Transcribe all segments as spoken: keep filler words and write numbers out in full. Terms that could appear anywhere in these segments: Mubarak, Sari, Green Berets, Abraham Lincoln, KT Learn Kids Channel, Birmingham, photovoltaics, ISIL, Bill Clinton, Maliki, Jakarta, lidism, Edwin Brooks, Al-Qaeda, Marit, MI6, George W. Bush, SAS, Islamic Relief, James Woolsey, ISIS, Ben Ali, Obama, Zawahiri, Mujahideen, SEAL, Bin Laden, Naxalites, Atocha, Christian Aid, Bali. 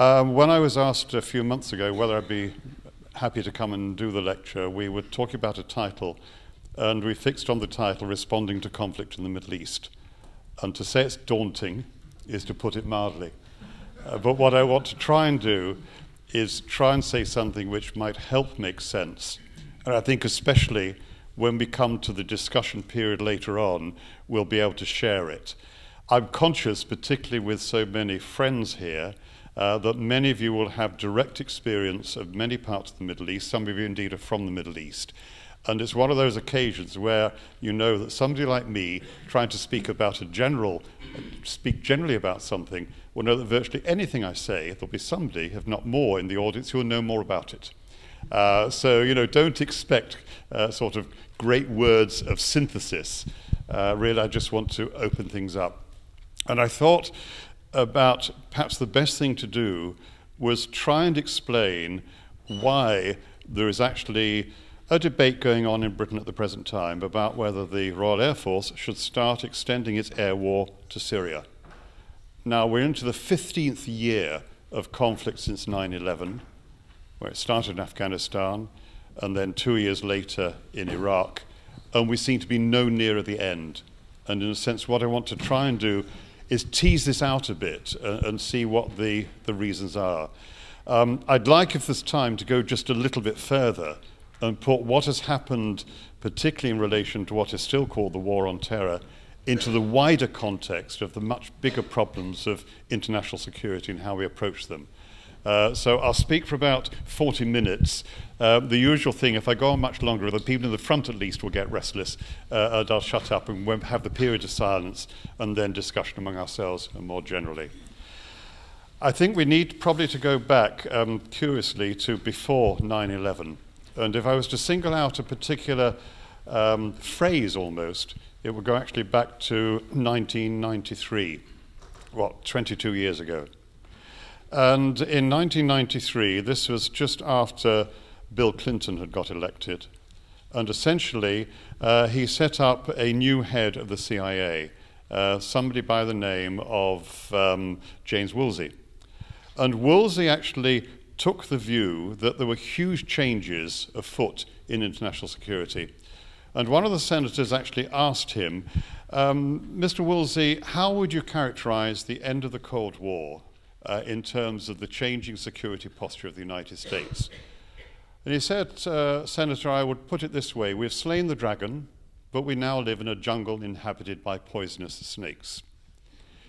Um, when I was asked a few months ago whether I'd be happy to come and do the lecture, we were talking about a title, and we fixed on the title, Responding to Conflict in the Middle East. And to say it's daunting is to put it mildly. Uh, but what I want to try and do is try and say something which might help make sense. And I think especially when we come to the discussion period later on, we'll be able to share it. I'm conscious, particularly with so many friends here, uh, that many of you will have direct experience of many parts of the Middle East. Some of you indeed are from the Middle East. And it's one of those occasions where you know that somebody like me trying to speak about a general, speak generally about something, will know that virtually anything I say, there'll be somebody, if not more, in the audience who will know more about it. Uh, so, you know, don't expect uh, sort of great words of synthesis. Uh, really, I just want to open things up. And I thought about perhaps the best thing to do was try and explain why there is actually a debate going on in Britain at the present time about whether the Royal Air Force should start extending its air war to Syria. Now, we're into the fifteenth year of conflict since nine eleven, where it started in Afghanistan, and then two years later in Iraq, and we seem to be no nearer the end. And in a sense, what I want to try and do is tease this out a bit uh, and see what the, the reasons are. Um, I'd like, if there's time, to go just a little bit further and put what has happened, particularly in relation to what is still called the War on Terror, into the wider context of the much bigger problems of international security and how we approach them. Uh, so I'll speak for about forty minutes. Uh, the usual thing, if I go on much longer, the people in the front at least will get restless, uh, and I'll shut up and we'll have the period of silence and then discussion among ourselves and more generally. I think we need probably to go back, um, curiously, to before nine eleven. And if I was to single out a particular um, phrase almost, it would go actually back to nineteen ninety-three, what, twenty-two years ago. And in nineteen ninety-three, this was just after Bill Clinton had got elected. And essentially, uh, he set up a new head of the C I A, uh, somebody by the name of um, James Woolsey. And Woolsey actually took the view that there were huge changes afoot in international security. And one of the senators actually asked him, um, Mister Woolsey, how would you characterize the end of the Cold War uh, in terms of the changing security posture of the United States? And he said, uh, Senator, I would put it this way. We've slain the dragon, but we now live in a jungle inhabited by poisonous snakes.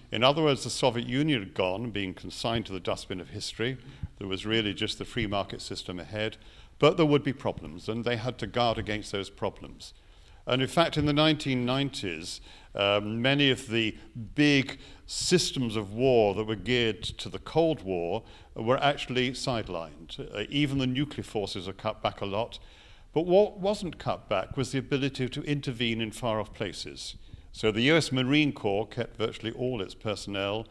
In other words, the Soviet Union had gone, being consigned to the dustbin of history. There was really just the free market system ahead, but there would be problems, and they had to guard against those problems. And in fact, in the nineteen nineties, um, many of the big systems of war that were geared to the Cold War were actually sidelined. Uh, even the nuclear forces are cut back a lot. But what wasn't cut back was the ability to intervene in far-off places. So the U S Marine Corps kept virtually all its personnel.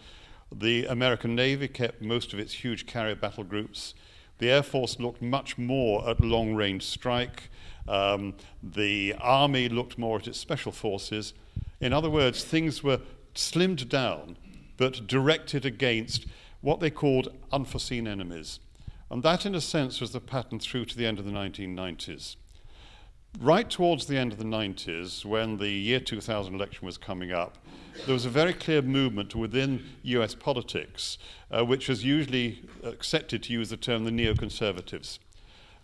The American Navy kept most of its huge carrier battle groups. The Air Force looked much more at long-range strike. Um, the Army looked more at its special forces. In other words, things were slimmed down, but directed against what they called unforeseen enemies. And that, in a sense, was the pattern through to the end of the nineteen nineties. Right towards the end of the nineties, when the year two thousand election was coming up, there was a very clear movement within U S politics, uh, which was usually accepted to use the term the neoconservatives.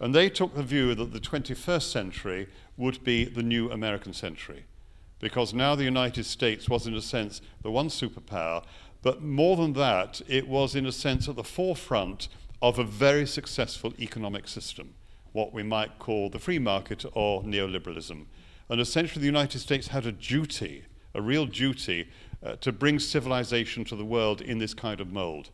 And they took the view that the twenty-first century would be the new American century, because now the United States was, in a sense, the one superpower, but more than that, it was, in a sense, at the forefront of a very successful economic system, what we might call the free market or neoliberalism. And essentially the United States had a duty, a real duty, uh, to bring civilization to the world in this kind of mold.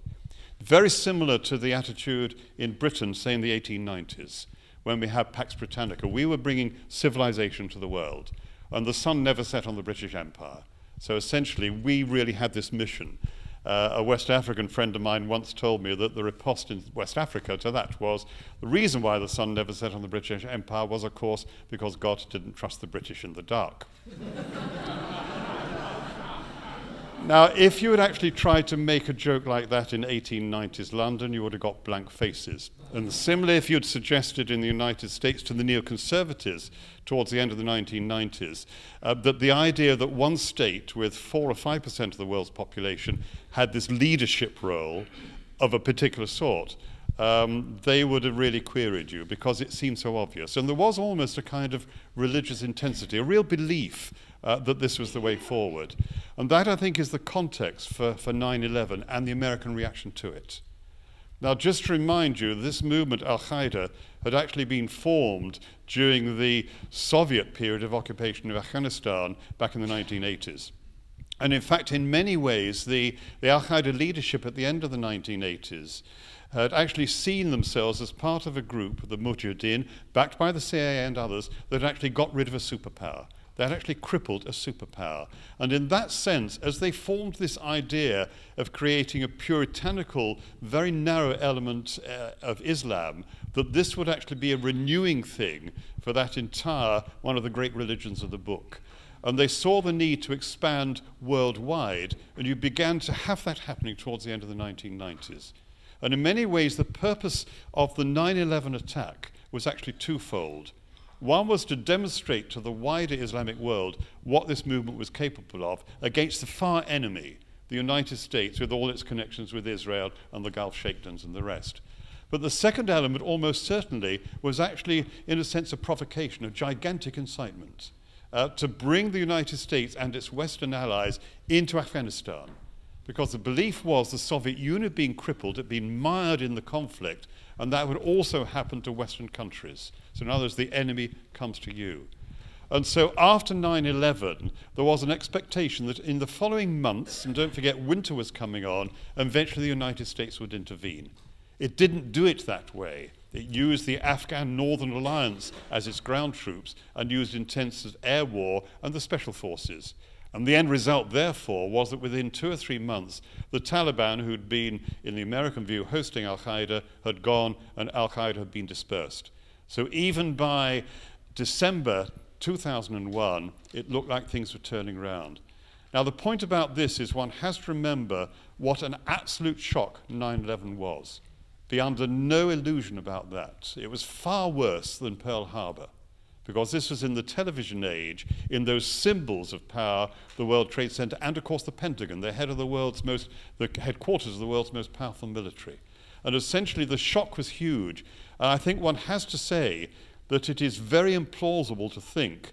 Very similar to the attitude in Britain, say in the eighteen nineties, when we had Pax Britannica. We were bringing civilization to the world, and the sun never set on the British Empire. So essentially we really had this mission. Uh, a West African friend of mine once told me that the riposte in West Africa to that was the reason why the sun never set on the British Empire was, of course, because God didn't trust the British in the dark. Now, if you had actually tried to make a joke like that in eighteen nineties London, you would have got blank faces. And similarly, if you'd suggested in the United States to the neoconservatives towards the end of the nineteen nineties uh, that the idea that one state with four or five percent of the world's population had this leadership role of a particular sort, um, they would have really queried you because it seemed so obvious. And there was almost a kind of religious intensity, a real belief Uh, that this was the way forward. And that, I think, is the context for, for nine eleven and the American reaction to it. Now, just to remind you, this movement, Al-Qaeda, had actually been formed during the Soviet period of occupation of Afghanistan back in the nineteen eighties. And in fact, in many ways, the, the Al-Qaeda leadership at the end of the nineteen eighties had actually seen themselves as part of a group, the Mujahideen, backed by the C I A and others, that actually got rid of a superpower. That actually crippled a superpower. And in that sense, as they formed this idea of creating a puritanical, very narrow element uh, of Islam, that this would actually be a renewing thing for that entire, one of the great religions of the book. And they saw the need to expand worldwide, and you began to have that happening towards the end of the nineteen nineties. And in many ways, the purpose of the nine eleven attack was actually twofold. One was to demonstrate to the wider Islamic world what this movement was capable of against the far enemy, the United States, with all its connections with Israel and the Gulf Sheikhdoms and the rest. But the second element, almost certainly, was actually, in a sense, a provocation, a gigantic incitement uh, to bring the United States and its Western allies into Afghanistan. Because the belief was the Soviet Union being crippled, had been mired in the conflict, and that would also happen to Western countries. So in other words, the enemy comes to you. And so after nine eleven, there was an expectation that in the following months, and don't forget winter was coming on, eventually the United States would intervene. It didn't do it that way. It used the Afghan Northern Alliance as its ground troops and used intense air war and the special forces. And the end result, therefore, was that within two or three months, the Taliban, who'd been, in the American view, hosting al-Qaeda, had gone, and al-Qaeda had been dispersed. So even by December two thousand one, it looked like things were turning around. Now, the point about this is one has to remember what an absolute shock nine eleven was. Be under no illusion about that. It was far worse than Pearl Harbor, because this was in the television age, in those symbols of power, the World Trade Center, and of course the Pentagon, the head of the world's most, the headquarters of the world's most powerful military. And essentially the shock was huge. And I think one has to say that it is very implausible to think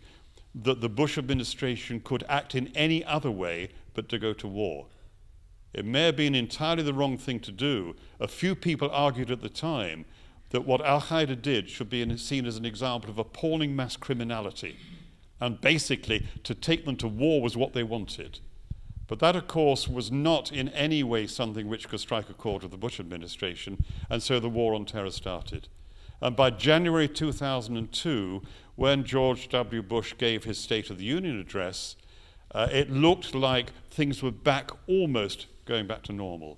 that the Bush administration could act in any other way but to go to war. It may have been entirely the wrong thing to do. A few people argued at the time that what al-Qaeda did should be seen as an example of appalling mass criminality. And basically, to take them to war was what they wanted. But that, of course, was not in any way something which could strike a chord with the Bush administration, and so the war on terror started. And by January two thousand two, when George W. Bush gave his State of the Union address, uh, it looked like things were back, almost going back to normal.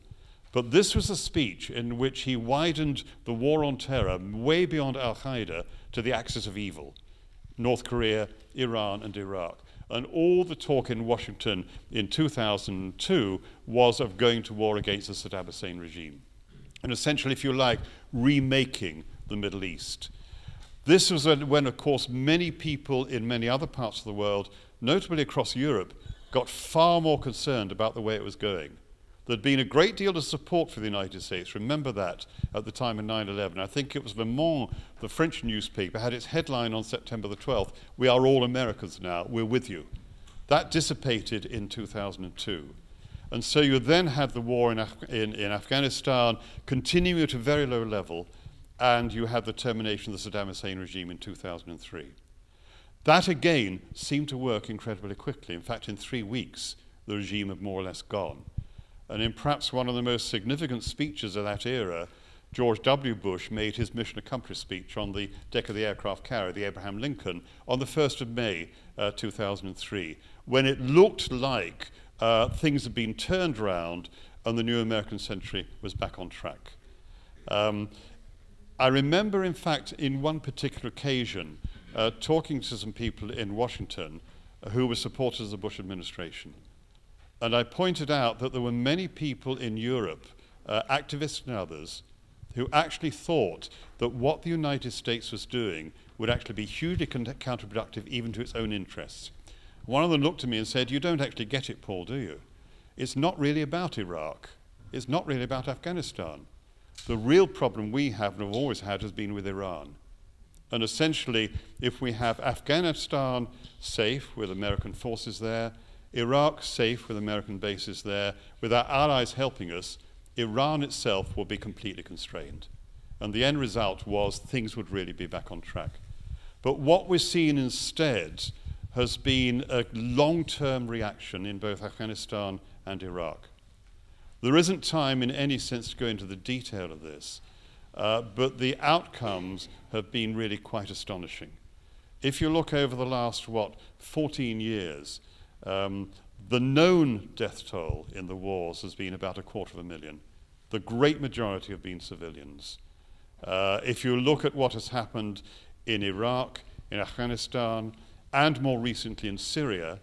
But this was a speech in which he widened the war on terror way beyond al-Qaeda to the axis of evil, North Korea, Iran, and Iraq. And all the talk in Washington in two thousand two was of going to war against the Saddam Hussein regime, and essentially, if you like, remaking the Middle East. This was when, of course, many people in many other parts of the world, notably across Europe, got far more concerned about the way it was going. There'd been a great deal of support for the United States, remember that, at the time of nine eleven. I think it was Le Monde, the French newspaper, had its headline on September the twelfth, "We are all Americans now, we're with you." That dissipated in two thousand two. And so you then had the war in, Af in, in Afghanistan continuing at a very low level, and you had the termination of the Saddam Hussein regime in two thousand three. That again seemed to work incredibly quickly. In fact, in three weeks, the regime had more or less gone. And in perhaps one of the most significant speeches of that era, George W. Bush made his mission accomplished speech on the deck of the aircraft carrier, the Abraham Lincoln, on the first of May uh, two thousand three, when it looked like uh, things had been turned around and the new American century was back on track. Um, I remember, in fact, in one particular occasion, uh, talking to some people in Washington who were supporters of the Bush administration. And I pointed out that there were many people in Europe, uh, activists and others, who actually thought that what the United States was doing would actually be hugely counterproductive even to its own interests. One of them looked at me and said, "You don't actually get it, Paul, do you? It's not really about Iraq. It's not really about Afghanistan. The real problem we have and have always had has been with Iran. And essentially, if we have Afghanistan safe with American forces there, Iraq safe with American bases there, with our allies helping us, Iran itself will be completely constrained." And the end result was things would really be back on track. But what we're seeing instead has been a long-term reaction in both Afghanistan and Iraq. There isn't time in any sense to go into the detail of this, uh, but the outcomes have been really quite astonishing. If you look over the last, what, fourteen years, um, the known death toll in the wars has been about a quarter of a million. The great majority have been civilians. Uh, if you look at what has happened in Iraq, in Afghanistan, and more recently in Syria,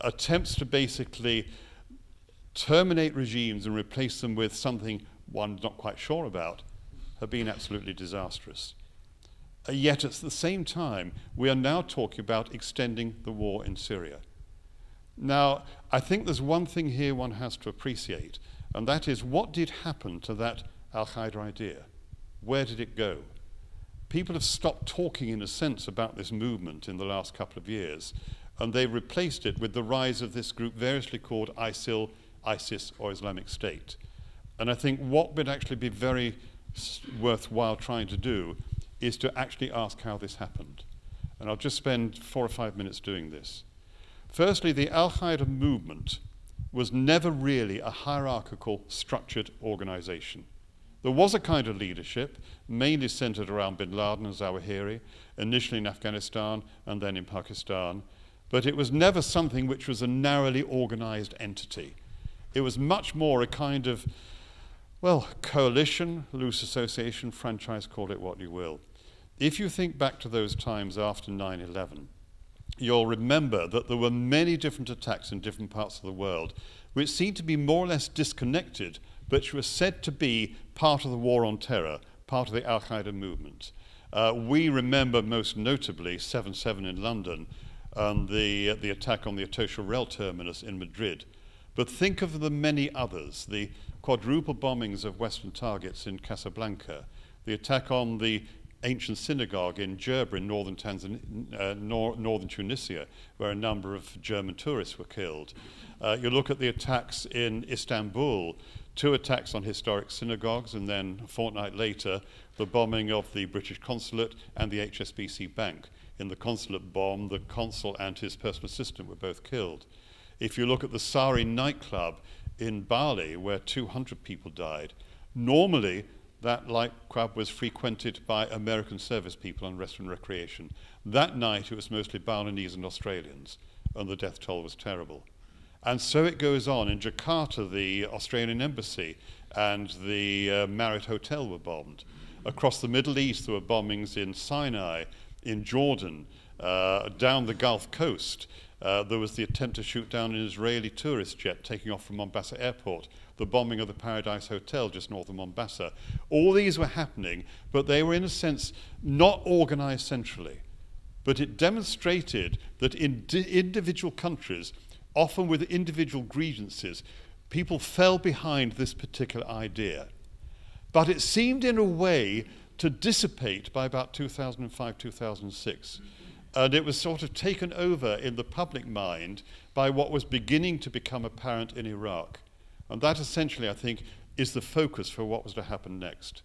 attempts to basically terminate regimes and replace them with something one's not quite sure about have been absolutely disastrous. Uh, yet at the same time, we are now talking about extending the war in Syria. Now, I think there's one thing here one has to appreciate, and that is what did happen to that Al-Qaeda idea? Where did it go? People have stopped talking, in a sense, about this movement in the last couple of years, and they replaced it with the rise of this group variously called ISIL, ISIS, or Islamic State. And I think what would actually be very worthwhile trying to do is to actually ask how this happened. And I'll just spend four or five minutes doing this. Firstly, the Al-Qaeda movement was never really a hierarchical, structured organization. There was a kind of leadership, mainly centered around Bin Laden and Zawahiri, initially in Afghanistan and then in Pakistan, but it was never something which was a narrowly organized entity. It was much more a kind of, well, coalition, loose association, franchise, call it what you will. If you think back to those times after nine eleven, you'll remember that there were many different attacks in different parts of the world, which seemed to be more or less disconnected, which were said to be part of the war on terror, part of the Al-Qaeda movement. Uh, we remember most notably seven seven in London and the, uh, the attack on the Atocha rail terminus in Madrid. But think of the many others, the quadruple bombings of Western targets in Casablanca, the attack on the ancient synagogue in Djerba in northern, Tanzania, uh, nor northern Tunisia, where a number of German tourists were killed. Uh, you look at the attacks in Istanbul, two attacks on historic synagogues, and then a fortnight later, the bombing of the British consulate and the H S B C bank. In the consulate bomb, the consul and his personal assistant were both killed. If you look at the Sari nightclub in Bali, where two hundred people died, normally that nightclub was frequented by American service people on rest and recreation. That night, it was mostly Balinese and Australians, and the death toll was terrible. And so it goes on. In Jakarta, the Australian embassy and the uh, Marit hotel were bombed. Across the Middle East, there were bombings in Sinai, in Jordan, uh, down the Gulf Coast. Uh, there was the attempt to shoot down an Israeli tourist jet taking off from Mombasa airport, the bombing of the Paradise Hotel just north of Mombasa. All these were happening, but they were, in a sense, not organized centrally. But it demonstrated that in individual countries, often with individual grievances, people fell behind this particular idea. But it seemed in a way to dissipate by about two thousand five, two thousand six. And it was sort of taken over in the public mind by what was beginning to become apparent in Iraq. And that essentially, I think, is the focus for what was to happen next.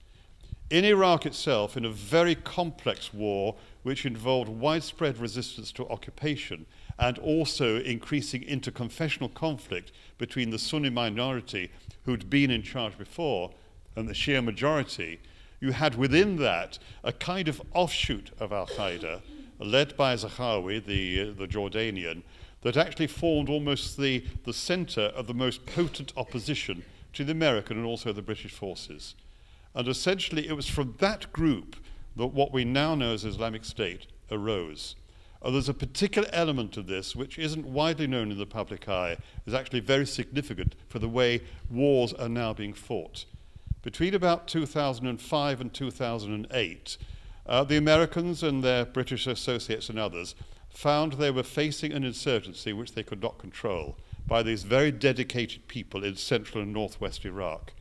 In Iraq itself, in a very complex war which involved widespread resistance to occupation, and also increasing interconfessional conflict between the Sunni minority who'd been in charge before and the Shia majority, you had within that a kind of offshoot of Al-Qaeda, led by Zarqawi, the, uh, the Jordanian, that actually formed almost the, the center of the most potent opposition to the American and also the British forces. And essentially it was from that group that what we now know as Islamic State arose. Uh, there's a particular element of this which isn't widely known in the public eye, is actually very significant for the way wars are now being fought. Between about two thousand five and two thousand eight, uh, the Americans and their British associates and others found they were facing an insurgency which they could not control by these very dedicated people in central and northwest Iraq.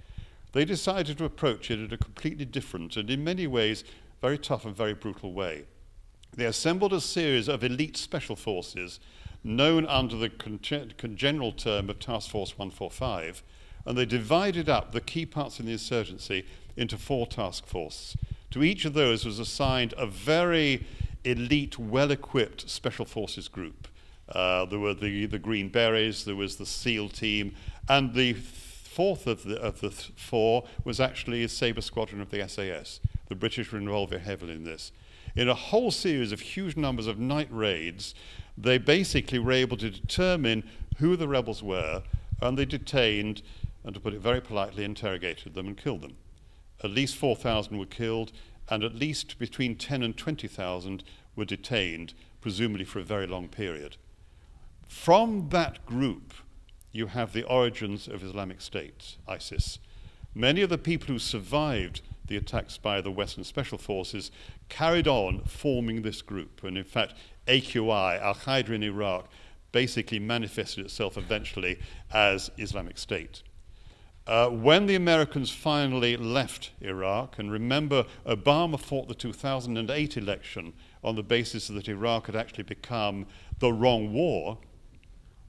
They decided to approach it in a completely different and in many ways very tough and very brutal way. They assembled a series of elite special forces known under the congenial term of Task Force one forty-five, and they divided up the key parts in the insurgency into four task forces. To each of those was assigned a very elite, well-equipped special forces group. Uh, there were the, the Green Berets, there was the SEAL team, and the fourth of the, of the th four was actually a Sabre Squadron of the S A S. The British were involved heavily in this. In a whole series of huge numbers of night raids, they basically were able to determine who the rebels were, and they detained, and to put it very politely, interrogated them and killed them. At least four thousand were killed, and at least between ten and twenty thousand were detained, presumably for a very long period. From that group, you have the origins of Islamic State, ISIS. Many of the people who survived the attacks by the Western Special Forces carried on forming this group. And in fact, A Q I, Al-Qaeda in Iraq, basically manifested itself eventually as Islamic State. Uh, when the Americans finally left Iraq, and remember, Obama fought the two thousand eight election on the basis that Iraq had actually become the wrong war.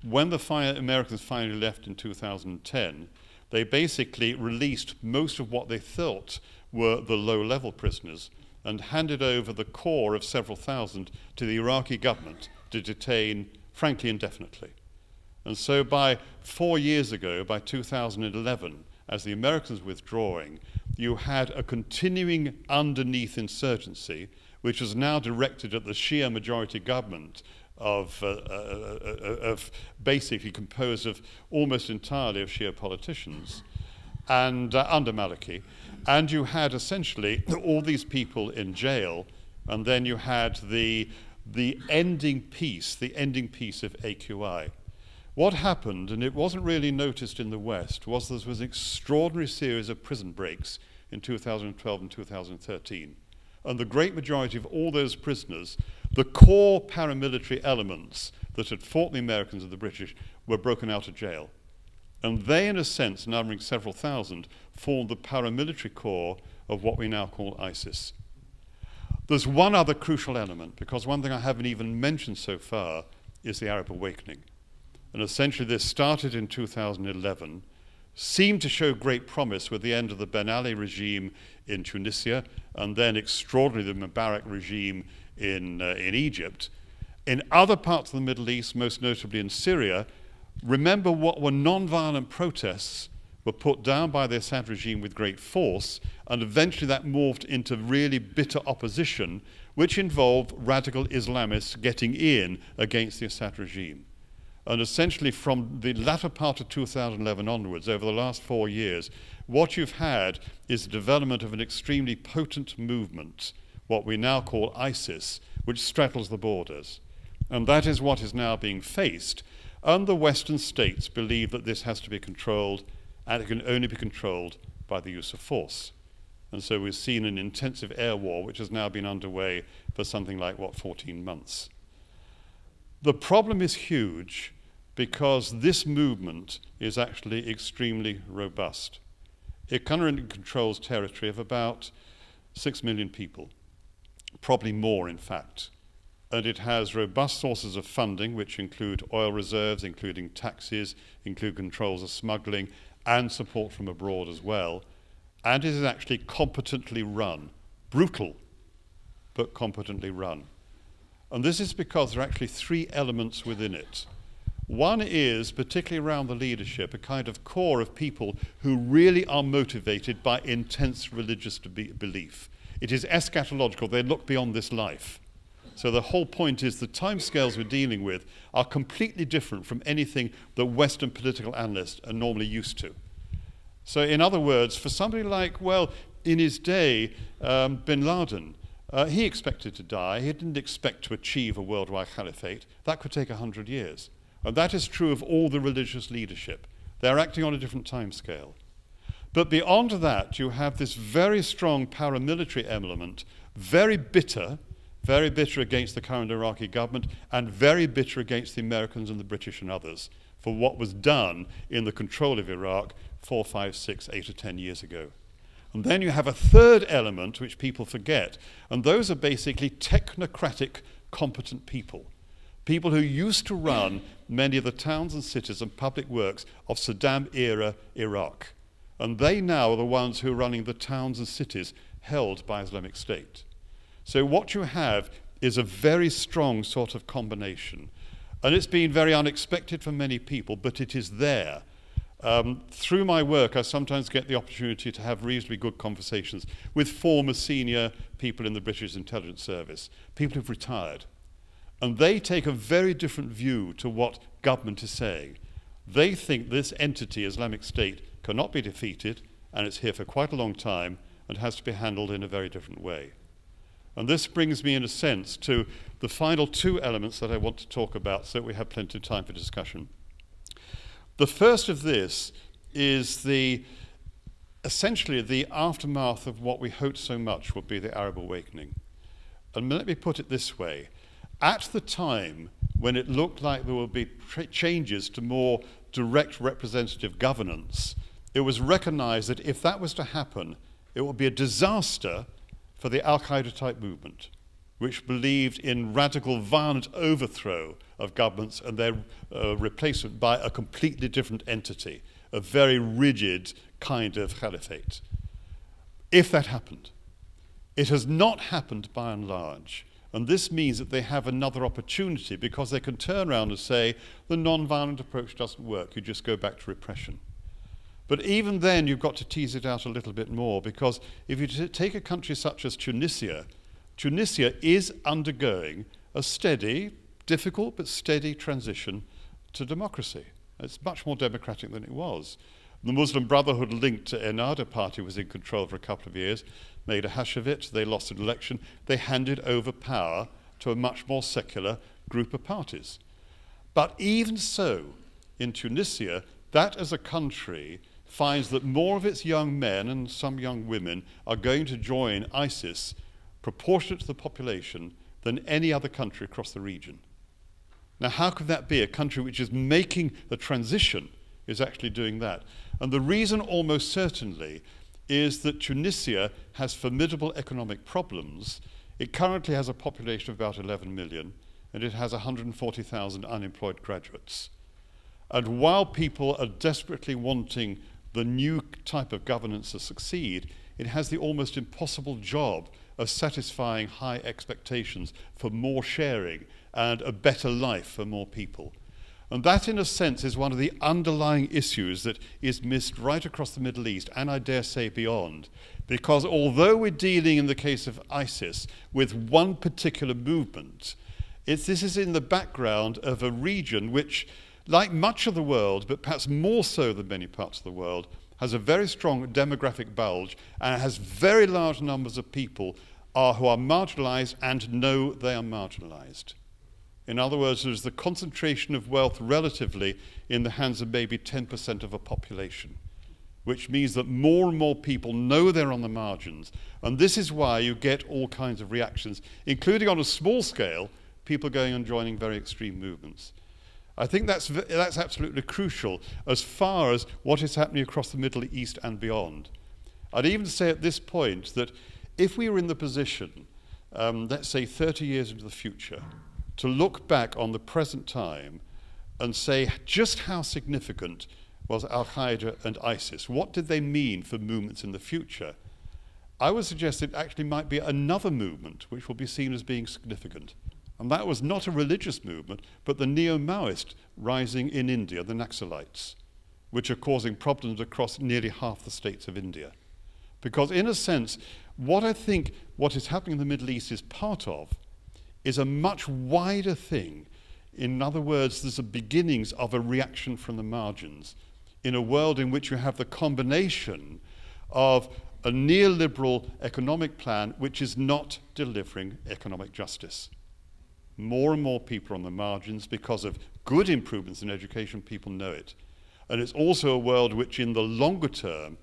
When the fi- Americans finally left in two thousand ten, they basically released most of what they thought were the low-level prisoners and handed over the core of several thousand to the Iraqi government to detain, frankly, indefinitely. And so by four years ago, by two thousand eleven, as the Americans were withdrawing, you had a continuing underneath insurgency, which was now directed at the Shia majority government of, uh, uh, uh, of basically composed of almost entirely of Shia politicians, and uh, under Maliki. And you had essentially all these people in jail, and then you had the, the ending piece, the ending piece of A Q I. What happened, and it wasn't really noticed in the West, was there was an extraordinary series of prison breaks in two thousand twelve and two thousand thirteen. And the great majority of all those prisoners, the core paramilitary elements that had fought the Americans and the British, were broken out of jail. And they, in a sense, numbering several thousand, formed the paramilitary core of what we now call ISIS. There's one other crucial element, because one thing I haven't even mentioned so far is the Arab awakening. And essentially this started in two thousand eleven, seemed to show great promise with the end of the Ben Ali regime in Tunisia, and then extraordinarily the Mubarak regime in, uh, in Egypt. In other parts of the Middle East, most notably in Syria, remember what were non-violent protests were put down by the Assad regime with great force, and eventually that morphed into really bitter opposition, which involved radical Islamists getting in against the Assad regime. And essentially from the latter part of two thousand eleven onwards, over the last four years, what you've had is the development of an extremely potent movement, what we now call ISIS, which straddles the borders. And that is what is now being faced. And the Western states believe that this has to be controlled, and it can only be controlled by the use of force. And so we've seen an intensive air war, which has now been underway for something like, what, fourteen months. The problem is huge because this movement is actually extremely robust. It currently controls territory of about six million people, probably more in fact. And it has robust sources of funding, which include oil reserves, including taxes, include controls of smuggling, and support from abroad as well. And it is actually competently run, brutal, but competently run. And this is because there are actually three elements within it. One is, particularly around the leadership, a kind of core of people who really are motivated by intense religious belief. It is eschatological, they look beyond this life. So the whole point is the timescales we're dealing with are completely different from anything that Western political analysts are normally used to. So in other words, for somebody like, well, in his day, um, Bin Laden, Uh, he expected to die. He didn't expect to achieve a worldwide caliphate. That could take a hundred years. And that is true of all the religious leadership. They're acting on a different timescale. But beyond that, you have this very strong paramilitary element, very bitter, very bitter against the current Iraqi government, and very bitter against the Americans and the British and others for what was done in the control of Iraq four, five, six, eight or ten years ago. And then you have a third element which people forget, and those are basically technocratic, competent people. People who used to run many of the towns and cities and public works of Saddam-era Iraq. And they now are the ones who are running the towns and cities held by Islamic State. So what you have is a very strong sort of combination. And it's been very unexpected for many people, but it is there. Um, through my work, I sometimes get the opportunity to have reasonably good conversations with former senior people in the British intelligence service, people who've retired. And they take a very different view to what government is saying. They think this entity, Islamic State, cannot be defeated, and it's here for quite a long time, and has to be handled in a very different way. And this brings me, in a sense, to the final two elements that I want to talk about so that we have plenty of time for discussion. The first of this is the, essentially the aftermath of what we hoped so much would be the Arab awakening. And let me put it this way. At the time when it looked like there would be changes to more direct representative governance, it was recognized that if that was to happen, it would be a disaster for the Al-Qaeda type movement, which believed in radical, violent overthrow of governments and their uh, replacement by a completely different entity, a very rigid kind of caliphate. If that happened, it has not happened by and large. And this means that they have another opportunity because they can turn around and say, the non-violent approach doesn't work, you just go back to repression. But even then, you've got to tease it out a little bit more because if you t take a country such as Tunisia, Tunisia is undergoing a steady, difficult but steady transition to democracy. It's much more democratic than it was. The Muslim Brotherhood linked to Ennahda party was in control for a couple of years, made a hash of it, they lost an election, they handed over power to a much more secular group of parties. But even so, in Tunisia, that as a country finds that more of its young men and some young women are going to join ISIS proportionate to the population than any other country across the region. Now, how could that be? A country which is making the transition is actually doing that. And the reason almost certainly is that Tunisia has formidable economic problems. It currently has a population of about eleven million, and it has one hundred forty thousand unemployed graduates. And while people are desperately wanting the new type of governance to succeed, it has the almost impossible job of satisfying high expectations for more sharing and a better life for more people. And that, in a sense, is one of the underlying issues that is missed right across the Middle East, and I dare say beyond. Because although we're dealing, in the case of ISIS, with one particular movement, it's, this is in the background of a region which, like much of the world, but perhaps more so than many parts of the world, has a very strong demographic bulge and has very large numbers of people are, who are marginalized and know they are marginalized. In other words, there's the concentration of wealth relatively in the hands of maybe ten percent of a population, which means that more and more people know they're on the margins. And this is why you get all kinds of reactions, including on a small scale, people going and joining very extreme movements. I think that's, that's absolutely crucial as far as what is happening across the Middle East and beyond. I'd even say at this point that if we were in the position, um, let's say thirty years into the future, to look back on the present time and say just how significant was Al-Qaeda and ISIS. What did they mean for movements in the future? I would suggest it actually might be another movement which will be seen as being significant. And that was not a religious movement, but the neo-Maoist rising in India, the Naxalites, which are causing problems across nearly half the states of India. Because in a sense, what I think what is happening in the Middle East is part of is a much wider thing. In other words, there's the beginnings of a reaction from the margins in a world in which you have the combination of a neoliberal economic plan which is not delivering economic justice. More and more people are on the margins because of good improvements in education, people know it. And it's also a world which in the longer term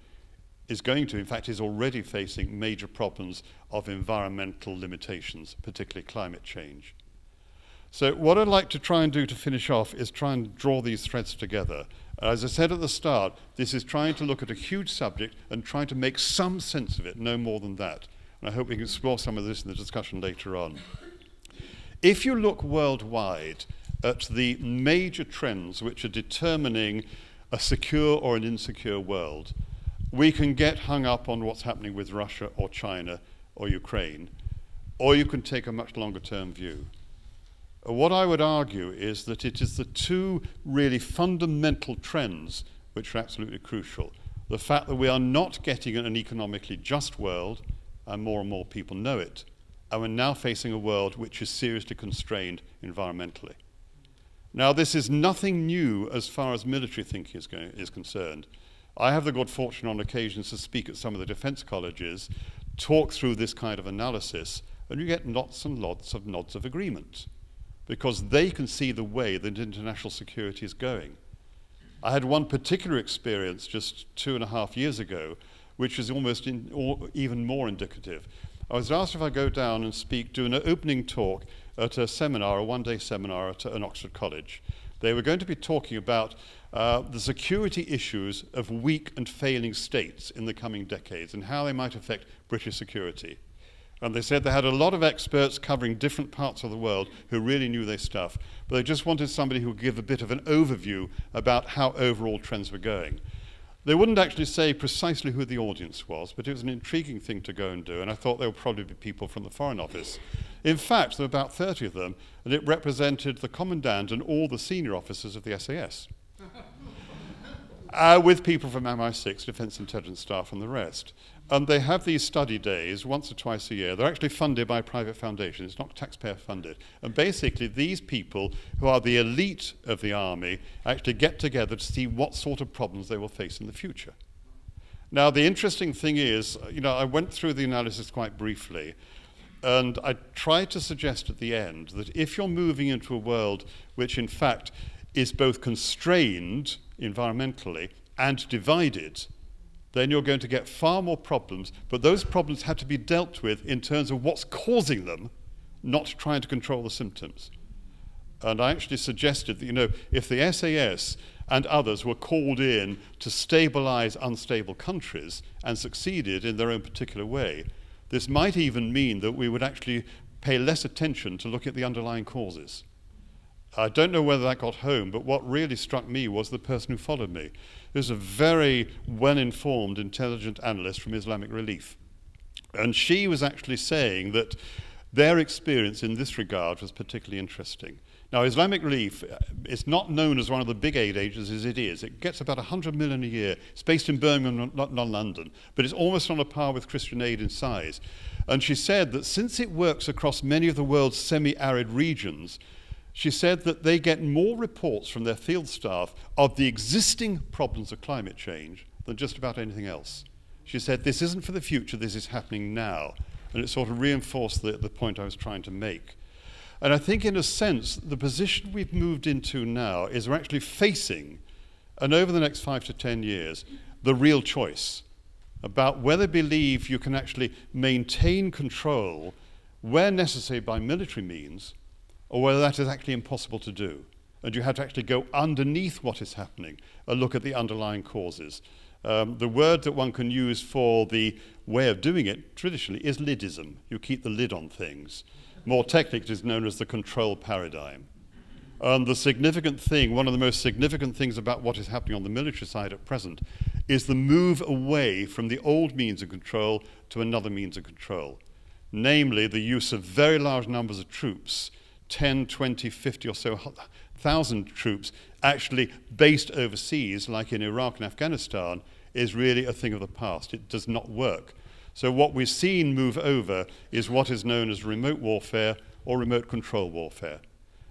is going to, in fact, is already facing major problems of environmental limitations, particularly climate change. So what I'd like to try and do to finish off is try and draw these threads together. As I said at the start, this is trying to look at a huge subject and trying to make some sense of it, no more than that. And I hope we can explore some of this in the discussion later on. If you look worldwide at the major trends which are determining a secure or an insecure world, we can get hung up on what's happening with Russia or China or Ukraine, or you can take a much longer term view. What I would argue is that it is the two really fundamental trends which are absolutely crucial. The fact that we are not getting an economically just world, and more and more people know it, and we're now facing a world which is seriously constrained environmentally. Now, this is nothing new as far as military thinking is, going, is concerned. I have the good fortune on occasions to speak at some of the defense colleges, talk through this kind of analysis, and you get lots and lots of nods of agreement, because they can see the way that international security is going. I had one particular experience just two and a half years ago, which is almost in, or even more indicative. I was asked if I go down and speak, do an opening talk at a seminar, a one-day seminar at an Oxford college. They were going to be talking about uh, the security issues of weak and failing states in the coming decades and how they might affect British security. And they said they had a lot of experts covering different parts of the world who really knew their stuff, but they just wanted somebody who would give a bit of an overview about how overall trends were going. They wouldn't actually say precisely who the audience was, but it was an intriguing thing to go and do, and I thought there would probably be people from the Foreign Office. In fact, there were about thirty of them, and it represented the commandant and all the senior officers of the S A S, uh, with people from M I six, Defence Intelligence Staff, and the rest. And they have these study days once or twice a year. They're actually funded by a private foundation. It's not taxpayer funded. And basically, these people who are the elite of the army actually get together to see what sort of problems they will face in the future. Now, the interesting thing is, you know, I went through the analysis quite briefly, and I tried to suggest at the end that if you're moving into a world which, in fact, is both constrained environmentally and divided, then you're going to get far more problems, but those problems have to be dealt with in terms of what's causing them, not trying to control the symptoms. And I actually suggested that, you know, if the S A S and others were called in to stabilize unstable countries and succeeded in their own particular way, this might even mean that we would actually pay less attention to look at the underlying causes. I don't know whether that got home, but what really struck me was the person who followed me. He was a very well-informed, intelligent analyst from Islamic Relief. And she was actually saying that their experience in this regard was particularly interesting. Now, Islamic Relief is not known as one of the big aid agencies it is. It gets about one hundred million a year. It's based in Birmingham, not London, but it's almost on a par with Christian Aid in size. And she said that since it works across many of the world's semi-arid regions, she said that they get more reports from their field staff of the existing problems of climate change than just about anything else. She said, this isn't for the future, this is happening now. And it sort of reinforced the, the point I was trying to make. And I think, in a sense, the position we've moved into now is we're actually facing, and over the next five to ten years, the real choice about whether we believe you can actually maintain control where necessary by military means, or whether that is actually impossible to do. And you have to actually go underneath what is happening and look at the underlying causes. Um, the word that one can use for the way of doing it traditionally is lidism. You keep the lid on things. More technically, it is known as the control paradigm. And the significant thing, one of the most significant things about what is happening on the military side at present, is the move away from the old means of control to another means of control, namely the use of very large numbers of troops, ten, twenty, fifty or so thousand troops actually based overseas, like in Iraq and Afghanistan, is really a thing of the past. It does not work. So what we've seen move over is what is known as remote warfare or remote control warfare.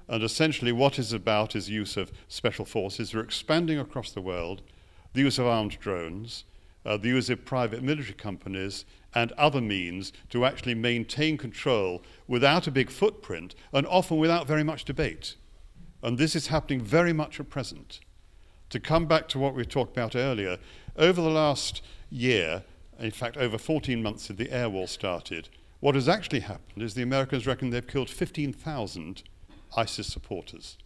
And essentially what it's about is use of special forces. We're expanding across the world, the use of armed drones, uh, the use of private military companies and other means to actually maintain control without a big footprint and often without very much debate. And this is happening very much at present. To come back to what we talked about earlier, over the last year, in fact over fourteen months since the air war started, what has actually happened is the Americans reckon they've killed fifteen thousand ISIS supporters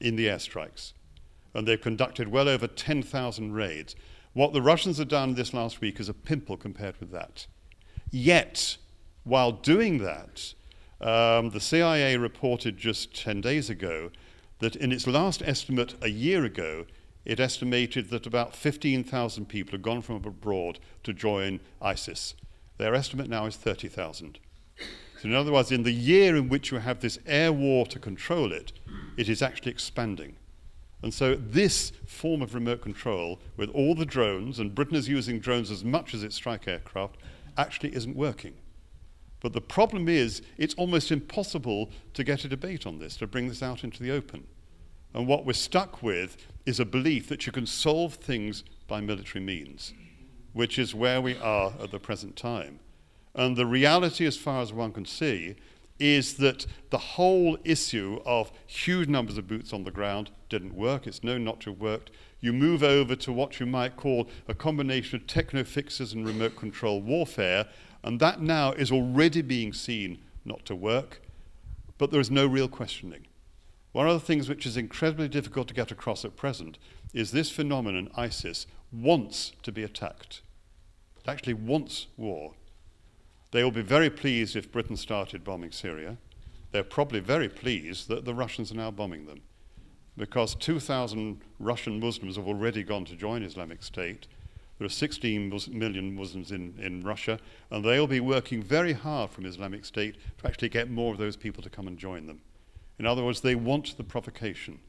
in the airstrikes. And they've conducted well over ten thousand raids. What the Russians have done this last week is a pimple compared with that. Yet, while doing that, um, the C I A reported just ten days ago that in its last estimate a year ago, it estimated that about fifteen thousand people had gone from abroad to join ISIS. Their estimate now is thirty thousand. So in other words, in the year in which you have this air war to control it, it is actually expanding. And so this form of remote control, with all the drones, and Britain is using drones as much as its strike aircraft, actually isn't working. But the problem is, it's almost impossible to get a debate on this, to bring this out into the open. And what we're stuck with is a belief that you can solve things by military means, which is where we are at the present time. And the reality, as far as one can see, is that the whole issue of huge numbers of boots on the ground didn't work. It's known not to have worked. You move over to what you might call a combination of techno-fixes and remote control warfare, and that now is already being seen not to work, but there is no real questioning. One of the things which is incredibly difficult to get across at present is this phenomenon, ISIS, wants to be attacked. It actually wants war. They will be very pleased if Britain started bombing Syria. They're probably very pleased that the Russians are now bombing them, because two thousand Russian Muslims have already gone to join Islamic State. There are sixteen million Muslims in, in Russia, and they'll be working very hard from Islamic State to actually get more of those people to come and join them. In other words, they want the provocation.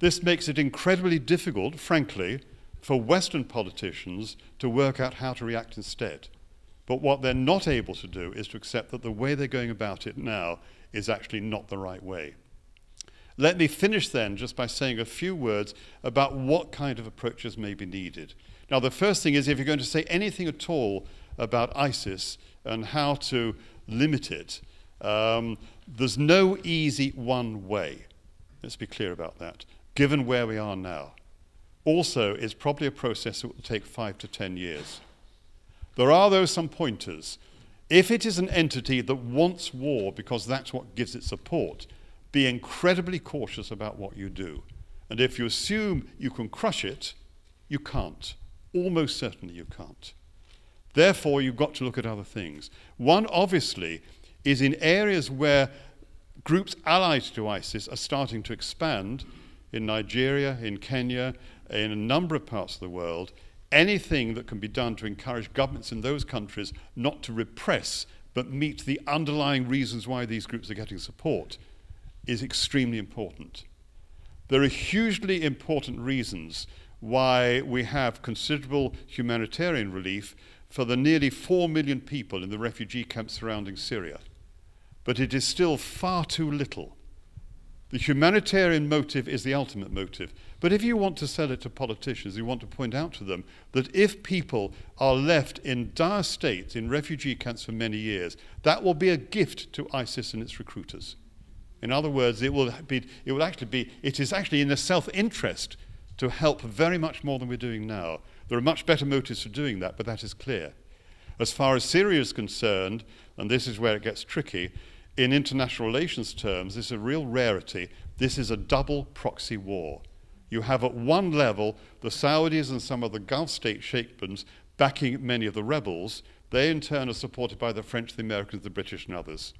This makes it incredibly difficult, frankly, for Western politicians to work out how to react instead. But what they're not able to do is to accept that the way they're going about it now is actually not the right way. Let me finish then just by saying a few words about what kind of approaches may be needed. Now, the first thing is, if you're going to say anything at all about ISIS and how to limit it, um, there's no easy one way. Let's be clear about that, given where we are now. Also, it's probably a process that will take five to ten years. There are, though, some pointers. If it is an entity that wants war because that's what gives it support, be incredibly cautious about what you do. And if you assume you can crush it, you can't. Almost certainly you can't. Therefore, you've got to look at other things. One, obviously, is in areas where groups allied to ISIS are starting to expand, in Nigeria, in Kenya, in a number of parts of the world, anything that can be done to encourage governments in those countries not to repress but meet the underlying reasons why these groups are getting support is extremely important. There are hugely important reasons why we have considerable humanitarian relief for the nearly four million people in the refugee camps surrounding Syria. But it is still far too little. The humanitarian motive is the ultimate motive. But if you want to sell it to politicians, you want to point out to them that if people are left in dire states in refugee camps for many years, that will be a gift to ISIS and its recruiters. In other words, it will be, it will actually be, it is actually in their self-interest to help very much more than we're doing now. There are much better motives for doing that, but that is clear. As far as Syria is concerned, and this is where it gets tricky, in international relations terms, this is a real rarity. This is a double proxy war. You have at one level the Saudis and some of the Gulf state sheikhs backing many of the rebels. They in turn are supported by the French, the Americans, the British and others.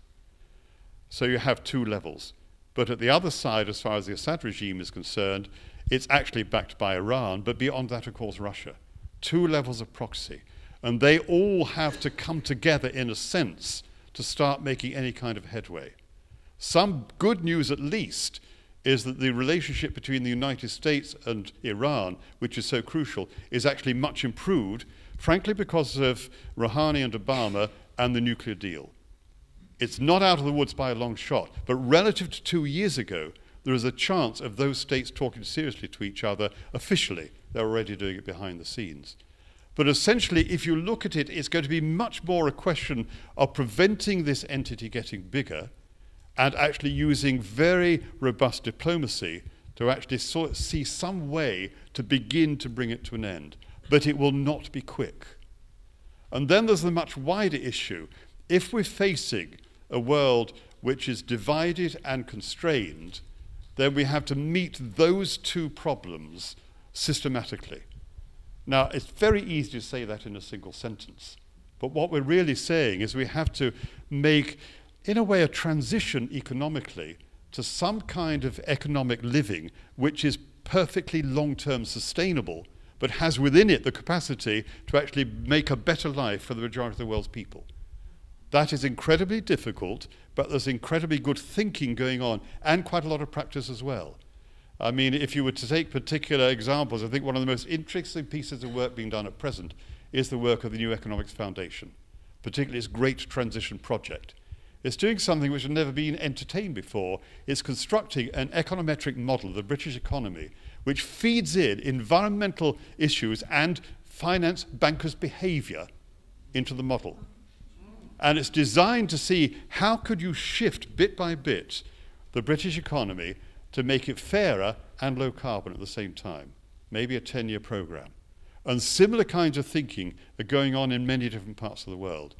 So you have two levels. But at the other side, as far as the Assad regime is concerned, it's actually backed by Iran, but beyond that, of course, Russia. Two levels of proxy. And they all have to come together, in a sense, to start making any kind of headway. Some good news, at least, is that the relationship between the United States and Iran, which is so crucial, is actually much improved, frankly, because of Rouhani and Obama and the nuclear deal. It's not out of the woods by a long shot, but relative to two years ago, there is a chance of those states talking seriously to each other officially. They're already doing it behind the scenes. But essentially, if you look at it, it's going to be much more a question of preventing this entity getting bigger and actually using very robust diplomacy to actually sort of see some way to begin to bring it to an end. But it will not be quick. And then there's the much wider issue. If we're facing a world which is divided and constrained, then we have to meet those two problems systematically. Now, it's very easy to say that in a single sentence. But what we're really saying is we have to make, in a way, a transition economically to some kind of economic living which is perfectly long-term sustainable, but has within it the capacity to actually make a better life for the majority of the world's people. That is incredibly difficult, but there's incredibly good thinking going on, and quite a lot of practice as well. I mean, if you were to take particular examples, I think one of the most interesting pieces of work being done at present is the work of the New Economics Foundation, particularly its Great Transition Project. It's doing something which had never been entertained before. It's constructing an econometric model of the British economy, which feeds in environmental issues and finance bankers' behavior into the model. And it's designed to see how could you shift, bit by bit, the British economy to make it fairer and low carbon at the same time. Maybe a ten-year program. And similar kinds of thinking are going on in many different parts of the world.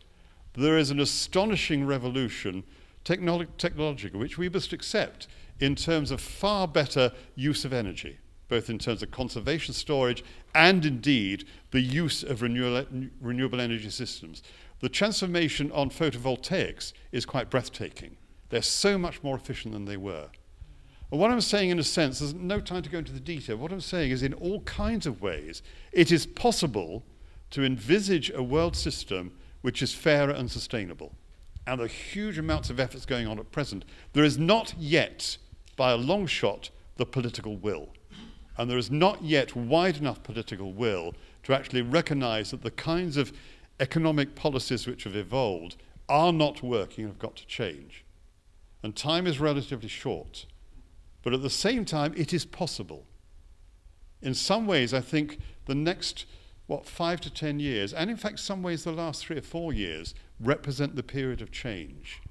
There is an astonishing revolution, technolo technological, which we must accept in terms of far better use of energy, both in terms of conservation storage and, indeed, the use of renew renewable energy systems. The transformation on photovoltaics is quite breathtaking. They're so much more efficient than they were. And what I'm saying, in a sense, there's no time to go into the detail. What I'm saying is, in all kinds of ways, it is possible to envisage a world system which is fairer and sustainable. And there are huge amounts of efforts going on at present. There is not yet, by a long shot, the political will. And there is not yet wide enough political will to actually recognize that the kinds of economic policies which have evolved are not working and have got to change. And time is relatively short. But at the same time, it is possible. In some ways, I think the next, what, five to ten years, and in fact, some ways the last three or four years, represent the period of change.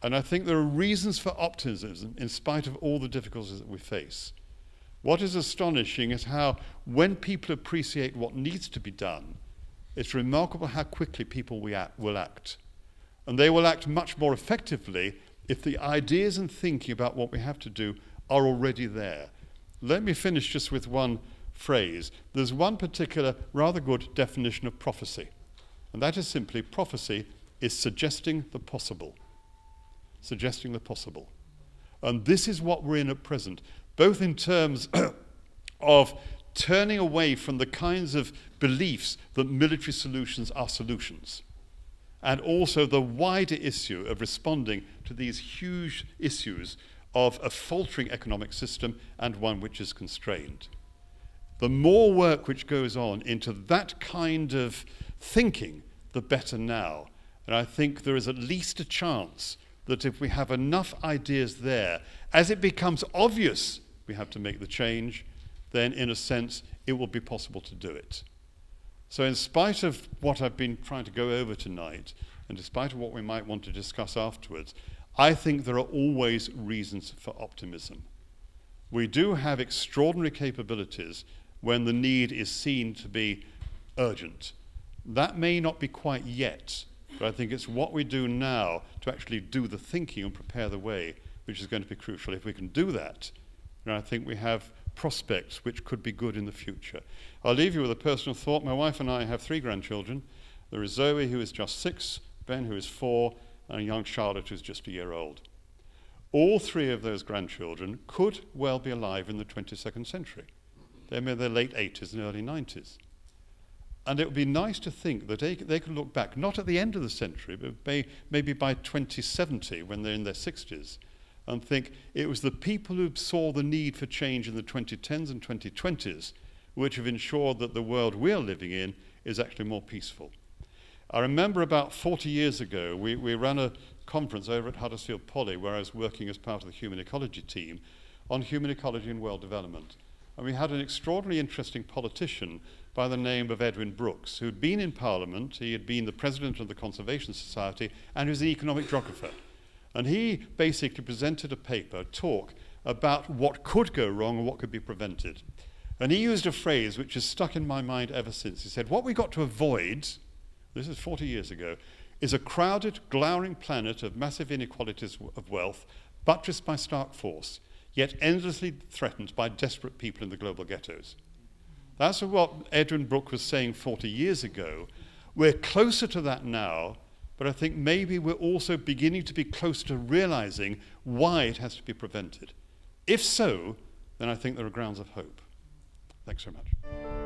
And I think there are reasons for optimism in spite of all the difficulties that we face. What is astonishing is how, when people appreciate what needs to be done, it's remarkable how quickly people we act, will act. And they will act much more effectively if the ideas and thinking about what we have to do are already there. Let me finish just with one phrase. There's one particular rather good definition of prophecy, and that is simply prophecy is suggesting the possible. Suggesting the possible. And this is what we're in at present, both in terms of turning away from the kinds of beliefs that military solutions are solutions, and also the wider issue of responding to these huge issues of a faltering economic system and one which is constrained. The more work which goes on into that kind of thinking, the better now. And I think there is at least a chance that if we have enough ideas there, as it becomes obvious we have to make the change, then in a sense it will be possible to do it. So in spite of what I've been trying to go over tonight, and despite what we might want to discuss afterwards, I think there are always reasons for optimism. We do have extraordinary capabilities when the need is seen to be urgent. That may not be quite yet, but I think it's what we do now to actually do the thinking and prepare the way, which is going to be crucial. If we can do that, then I think we have prospects which could be good in the future. I'll leave you with a personal thought. My wife and I have three grandchildren. There is Zoe, who is just six, Ben, who is four, and young Charlotte, who's just a year old. All three of those grandchildren could well be alive in the twenty-second century. They're in their late eighties and early nineties. And it would be nice to think that they, they could look back, not at the end of the century, but may, maybe by twenty seventy, when they're in their sixties, and think it was the people who saw the need for change in the twenty tens and twenty twenties which have ensured that the world we're living in is actually more peaceful. I remember about forty years ago, we, we ran a conference over at Huddersfield Poly, where I was working as part of the human ecology team, on human ecology and world development. And we had an extraordinarily interesting politician by the name of Edwin Brooks, who'd been in Parliament, he had been the president of the Conservation Society, and he was an economic Rockefeller. And he basically presented a paper, a talk, about what could go wrong and what could be prevented. And he used a phrase which has stuck in my mind ever since. He said, what we got to avoid, this is forty years ago, is a crowded, glowering planet of massive inequalities of wealth, buttressed by stark force, yet endlessly threatened by desperate people in the global ghettos. That's what Edwin Brooke was saying forty years ago. We're closer to that now, but I think maybe we're also beginning to be closer to realizing why it has to be prevented. If so, then I think there are grounds of hope. Thanks very much.